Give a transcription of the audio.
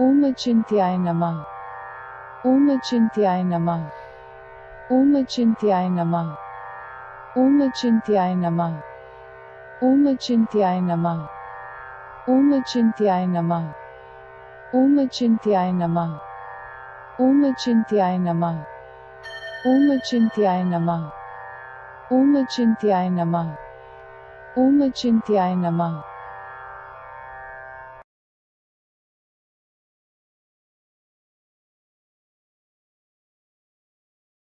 Om Achinthyaya Namah. Om Achinthyaya Namah. Om Achinthyaya Namah. Om Achinthyaya Namah. Om Achinthyaya Namah. Om Achinthyaya Namah. Om Achinthyaya Namah. Om Achinthyaya Namah. Om Achinthyaya Namah. Om Achinthyaya Namah. Om Achinthyaya Namah.